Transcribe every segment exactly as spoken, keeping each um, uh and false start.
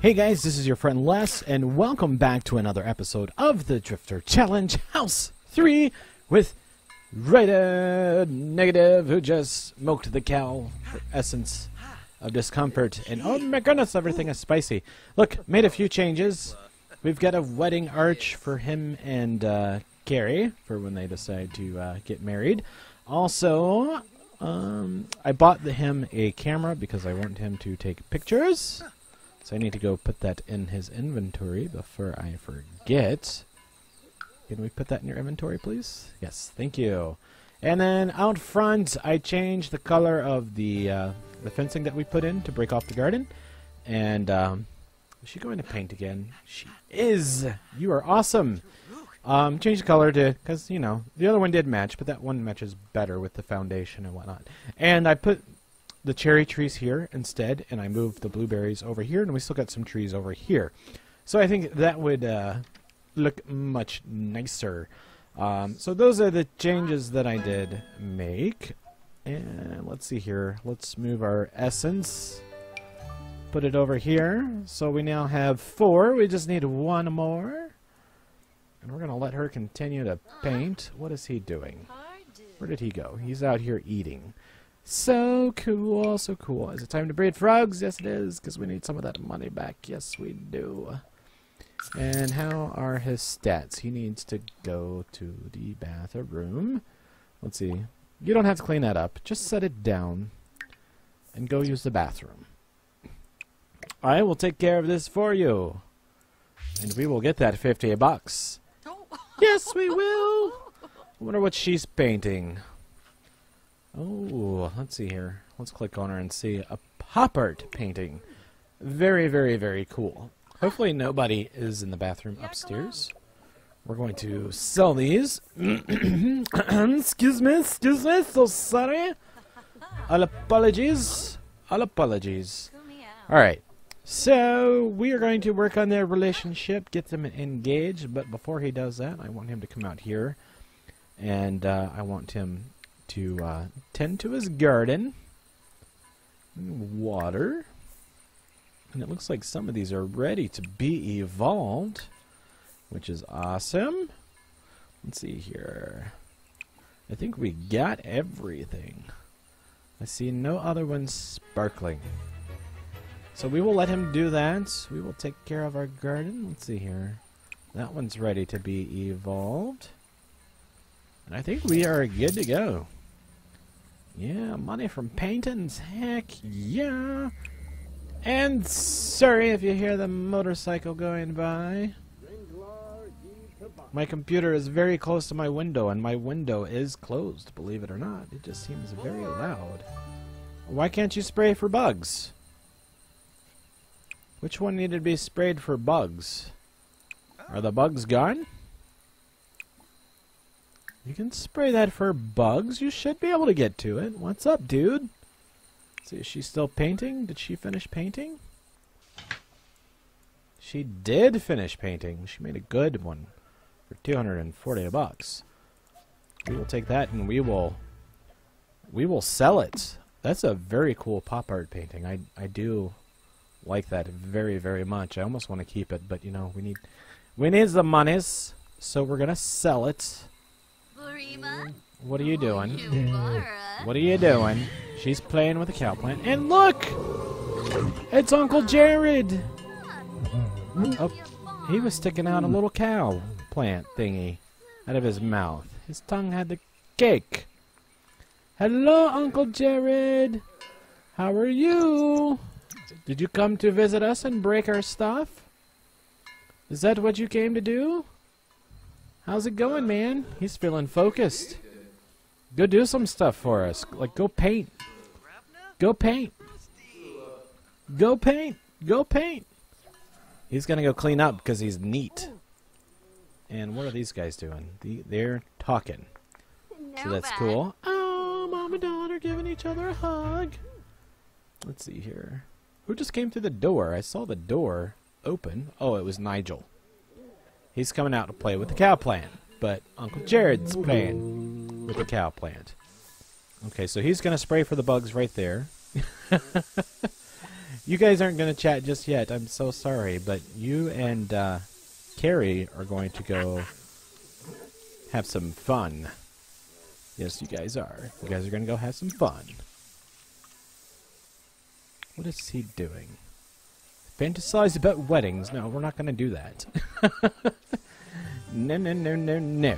Hey guys, this is your friend Les, and welcome back to another episode of the Drifter Challenge House three with Ryder Negative, who just smoked the cow for essence of discomfort. And oh my goodness, everything is spicy. Look, made a few changes. We've got a wedding arch for him and uh, Carrie for when they decide to uh, get married. Also, um, I bought the, him a camera because I want him to take pictures. So I need to go put that in his inventory before I forget. Can we put that in your inventory, please? Yes, thank you. And then out front, I changed the color of the uh, the fencing that we put in to break off the garden. And um, is she going to paint again? She is. You are awesome. Um, change the color to, because you know the other one did match, but that one matches better with the foundation and whatnot. And I put the cherry trees here instead, and I moved the blueberries over here, and we still got some trees over here. So I think that would uh, look much nicer. Um, so those are the changes that I did make. And let's see here. Let's move our essence. Put it over here. So we now have four. We just need one more. And we're going to let her continue to paint. What is he doing? Where did he go? He's out here eating. So cool, so cool. Is it time to breed frogs? Yes, it is, because we need some of that money back. Yes, we do. And how are his stats? He needs to go to the bathroom. Let's see. You don't have to clean that up. Just set it down and go use the bathroom. I will take care of this for you. And we will get that fifty bucks. Yes, we will. I wonder what she's painting. Oh, let's see here. Let's click on her and see a pop art painting. Very, very, very cool. Hopefully nobody is in the bathroom upstairs. We're going to sell these. excuse me, excuse me, so sorry. All apologies. All apologies. Alright, so we are going to work on their relationship, get them engaged. But before he does that, I want him to come out here. And uh, I want him to uh, tend to his garden, water, and it looks like some of these are ready to be evolved, which is awesome. Let's see here. I think we got everything. I see no other ones sparkling. So we will let him do that. We will take care of our garden. Let's see here. That one's ready to be evolved. And I think we are good to go. Yeah, money from paintings, heck yeah. And sorry if you hear the motorcycle going by. My computer is very close to my window, and my window is closed, believe it or not. It just seems very loud. Why can't you spray for bugs? Which one needed to be sprayed for bugs? Are the bugs gone? You can spray that for bugs. You should be able to get to it. What's up, dude? Let's see, is she still painting? Did she finish painting? She did finish painting. She made a good one for two hundred forty bucks. We will take that and we will we will sell it. That's a very cool pop art painting. I I do like that very, very much. I almost want to keep it, but you know, we need we need the monies, so we're going to sell it. What are you doing? What are you doing? She's playing with a cow plant. And look! It's Uncle Jared! Oh, he was sticking out a little cow plant thingy out of his mouth. His tongue had the cake. Hello, Uncle Jared! How are you? Did you come to visit us and break our stuff? Is that what you came to do? How's it going, man? He's feeling focused. Go do some stuff for us. Like, go paint. Go paint. Go paint. Go paint. He's going to go clean up because he's neat. And what are these guys doing? The, they're talking. So that's cool. Oh, mom and dad are giving each other a hug. Let's see here. Who just came through the door? I saw the door open. Oh, it was Nigel. He's coming out to play with the cow plant, but Uncle Jared's playing with the cow plant. Okay, so he's going to spray for the bugs right there. You guys aren't going to chat just yet. I'm so sorry, but you and uh, Carrie are going to go have some fun. Yes, you guys are. You guys are going to go have some fun. What is he doing? Fantasize about weddings. No, we're not going to do that. No, no, no, no, no.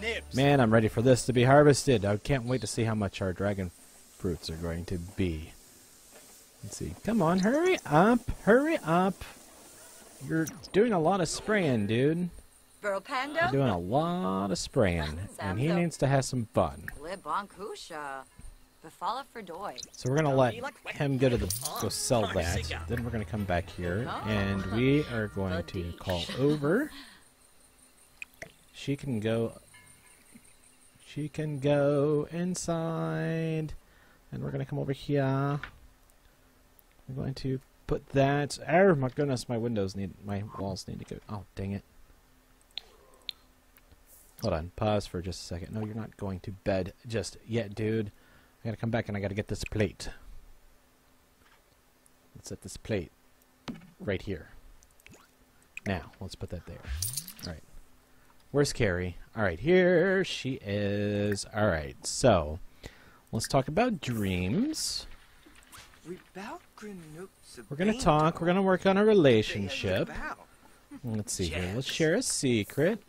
Nips. Man, I'm ready for this to be harvested. I can't wait to see how much our dragon fruits are going to be. Let's see. Come on, hurry up. Hurry up. You're doing a lot of spraying, dude. Burl Panda? You're doing a lot of spraying. And he needs to have some fun. So we're gonna let him go to the go sell that. Then we're gonna come back here and we are going to call over. She can go She can go inside. And we're gonna come over here. I'm going to put that. Oh my goodness, my windows need my walls need to go. Oh dang it. Hold on, pause for just a second. No, you're not going to bed just yet, dude. I gotta come back and I gotta get this plate. Let's set this plate right here. Now, let's put that there. Alright. Where's Carrie? Alright, here she is. Alright, so let's talk about dreams. We're gonna talk, we're gonna work on a relationship. Let's see here. Let's share a secret.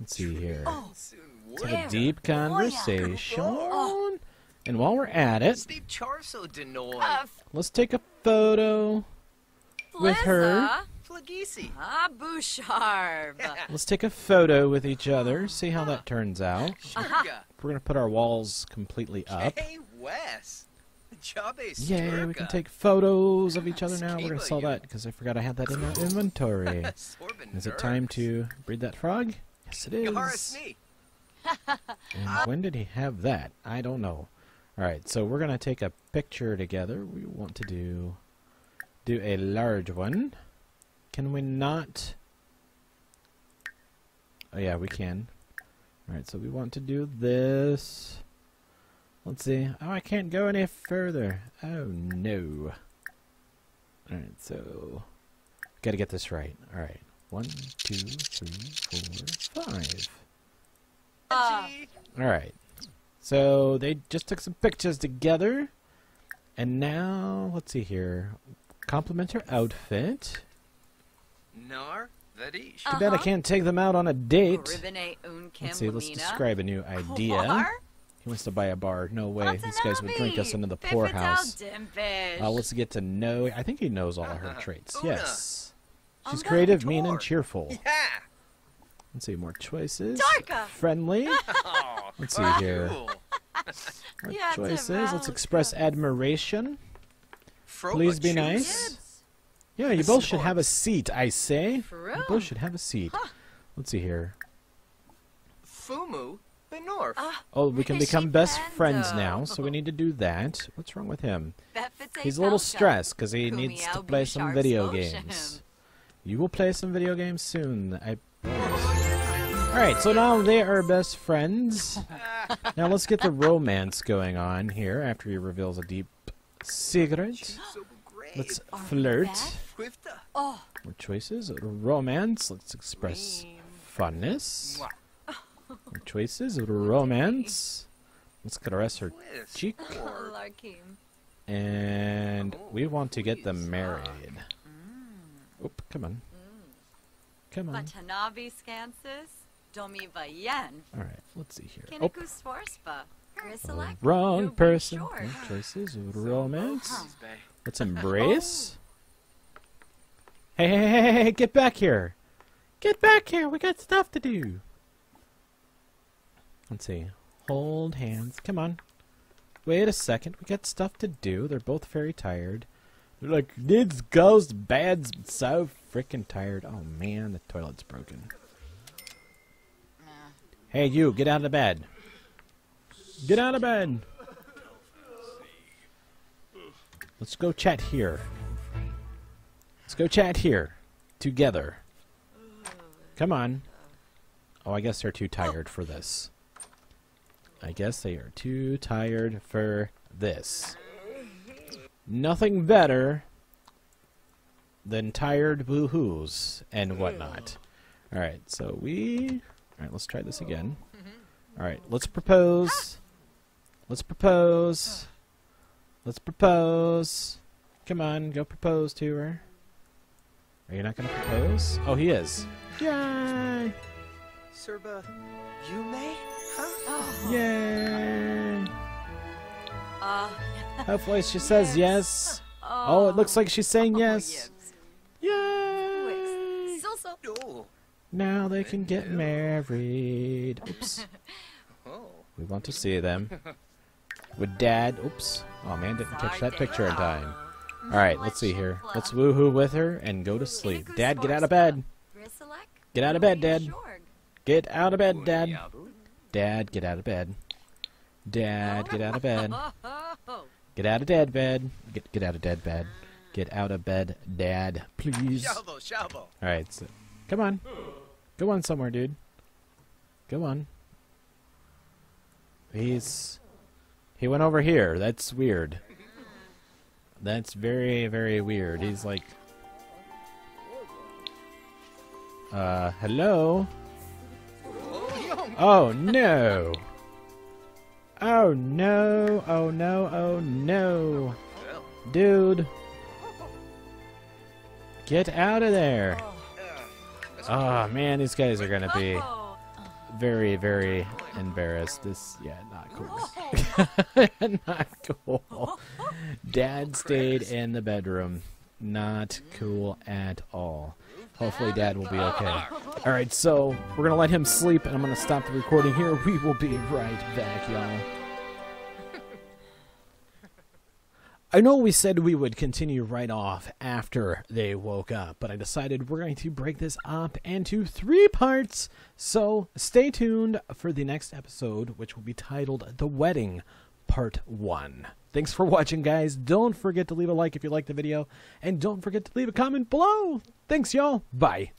Let's see here. Let's have a deep conversation. And while we're at it, let's take a photo with her. Let's take a photo with each other, see how that turns out. We're going to put our walls completely up. Yay, we can take photos of each other now. We're going to sell that because I forgot I had that in my inventory. Is it time to breed that frog? Yes, it is. And when did he have that? I don't know. Alright, so we're going to take a picture together. We want to do do a large one. Can we not? Oh, yeah, we can. Alright, so we want to do this. Let's see. Oh, I can't go any further. Oh, no. Alright, so got to get this right. Alright. One, two, three, four, five. Uh. Alright. So they just took some pictures together. And now, let's see here. Compliment her outfit. Too bad I can't take them out on a date. Let's see, let's describe a new idea. He wants to buy a bar. No way. These guys would drink us into the poorhouse. Uh, let's get to know. I think he knows all her traits. Yes. She's creative, mean, and cheerful. Yeah. Let's see, more choices. Darka. Friendly. Oh, let's see here. More yeah, choices. Let's express admiration. Please be nice. Yeah, you both should have a seat, I say. You both should have a seat. Let's see here. Fumu Benorf. Oh, we can become best friends now, so we need to do that. What's wrong with him? He's a little stressed because he needs to play some video games. You will play some video games soon, I promise. Alright, so now they are best friends. Now let's get the romance going on here after he reveals a deep secret. Let's flirt. More choices. Romance. Let's express fondness. More choices. Romance. Let's caress her cheek. And we want to get them married. Oop, come on. Come on. Alright, let's see here. Oh. Oh, wrong person. More choices. Romance. Let's embrace. Hey, hey, hey, hey, hey, get back here. Get back here. We got stuff to do. Let's see. Hold hands. Come on. Wait a second. We got stuff to do. They're both very tired. They're like, this goes bad's so freaking tired. Oh man, the toilet's broken. Nah. Hey you, get out of bed. Get out of bed. Let's go chat here. Let's go chat here. Together. Come on. Oh, I guess they're too tired for this. I guess they are too tired for this. Nothing better than tired boo-hoos and whatnot. Alright, so we... Alright, let's try this again. Alright, let's propose. Let's propose. Let's propose. Come on, go propose to her. Are you not going to propose? Oh, he is. Yay! Serba, you may? Huh? Oh. Yay! Uh, Hopefully she says yes. yes. Oh, it looks like she's saying yes. Oh, yes. Yay! So, so. Oh. Now they can get married. Oops. Oh. We want to see them. With Dad. Oops. Oh, man, didn't catch that picture in time. Alright, let's see here. Let's woohoo with her and go to sleep. Dad, get out of bed. Get out of bed, Dad. Get out of bed, Dad. Dad, get out of bed. Dad, get out of bed. Get out of dead bed. Get get out of dead bed. Get out of bed, Dad. Please. Alright, so come on. Go on somewhere, dude. Go on. He's... He went over here. That's weird. That's very, very weird. He's like... Uh, hello? Oh, no! Oh, no! Oh, no! Oh, no! Dude! Get out of there! Oh, man, these guys are gonna be... very, very embarrassed. This, yeah, not cool. Not cool. Dad stayed in the bedroom. Not cool at all. Hopefully Dad will be okay. Alright, so we're going to let him sleep, and I'm going to stop the recording here. We will be right back, y'all. I know we said we would continue right off after they woke up, but I decided we're going to break this up into three parts, so stay tuned for the next episode, which will be titled The Wedding Part one. Thanks for watching, guys. Don't forget to leave a like if you liked the video, and don't forget to leave a comment below. Thanks, y'all. Bye.